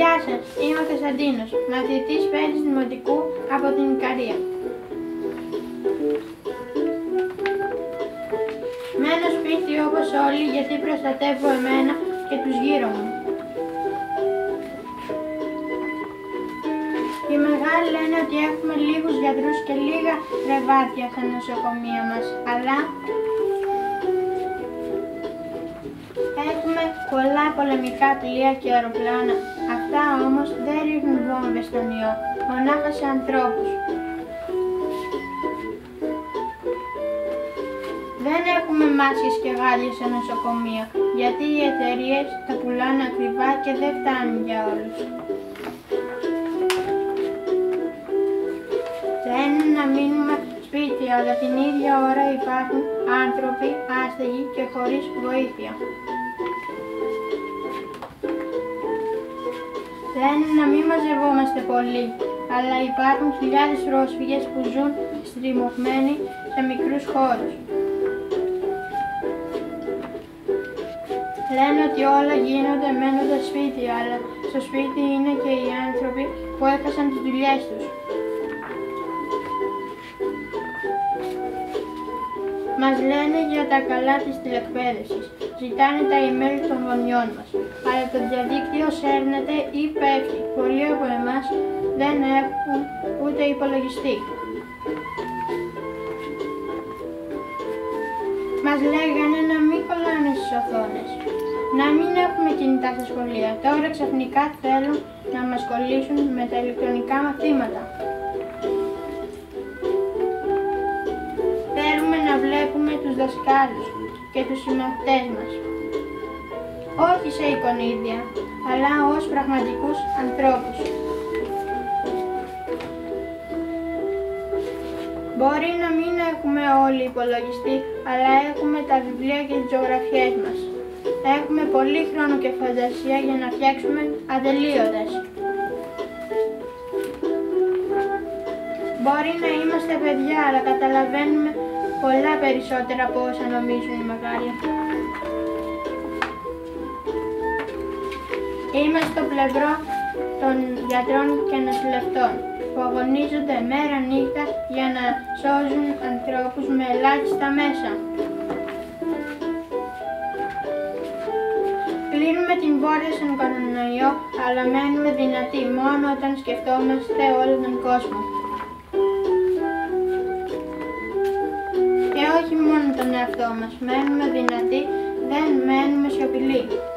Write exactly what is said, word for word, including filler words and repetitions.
Γεια σας, είμαι ο Κωνσταντίνος, μαθητής πέμπτης δημοτικού από την Ικαρία. Μένω σπίτι όπως όλοι γιατί προστατεύω εμένα και τους γύρω μου. Οι μεγάλοι λένε ότι έχουμε λίγους γιατρούς και λίγα κρεβάτια στα νοσοκομεία μας, αλλά έχουμε πολλά πολεμικά πλοία και αεροπλάνα. Αυτά όμως δεν ρίχνουν βόμβες στον ιό, μονάχα σε ανθρώπους. Δεν έχουμε μάσκες και γάλια σε νοσοκομεία, γιατί οι εταιρείες τα πουλάνε ακριβά και δεν φτάνουν για όλους. Θέλουν να μείνουμε σπίτι, αλλά την ίδια ώρα υπάρχουν άνθρωποι άστεγοι και χωρίς βοήθεια. Θέλουν να μην μαζευόμαστε πολύ, αλλά υπάρχουν χιλιάδες πρόσφυγες που ζουν στριμωγμένοι σε μικρούς χώρους. Λένε ότι όλα γίνονται μένοντας σπίτι, αλλά στο σπίτι είναι και οι άνθρωποι που έχασαν τις δουλειές τους. Μας λένε για τα καλά της τηλεκπαίδευσης, ζητάνε τα email των γονιών μας, αλλά το διαδίκτυο σέρνεται ή πέφτει. Πολλοί από εμάς δεν έχουν ούτε υπολογιστή. Μας λέγανε να μην κολλάνε στις οθόνες, να μην έχουμε κινητά στα σχολεία. Τώρα ξαφνικά θέλουν να μας κολλήσουν με τα ηλεκτρονικά μαθήματα. Θέλουμε να βλέπουμε τους δασκάλους και τους συμμαθητές μας. Όχι σε εικονίδια, αλλά ως πραγματικούς ανθρώπους. Μπορεί να μην έχουμε όλοι υπολογιστή, αλλά έχουμε τα βιβλία και τις ζωγραφιές μας. Έχουμε πολύ χρόνο και φαντασία για να φτιάξουμε ατελείωτες. Μπορεί να είμαστε παιδιά, αλλά καταλαβαίνουμε πολλά περισσότερα από όσα νομίζουν οι μεγάλοι. Είμαστε στο πλευρό των γιατρών και νοσηλευτών που αγωνίζονται μέρα νύχτα για να σώζουν ανθρώπους με ελάχιστα μέσα. Κλείνουμε την πόρτα στον κορονοϊό, αλλά μένουμε δυνατοί μόνο όταν σκεφτόμαστε όλο τον κόσμο. Και όχι μόνο τον εαυτό μας, μένουμε δυνατοί, δεν μένουμε σιωπηλοί.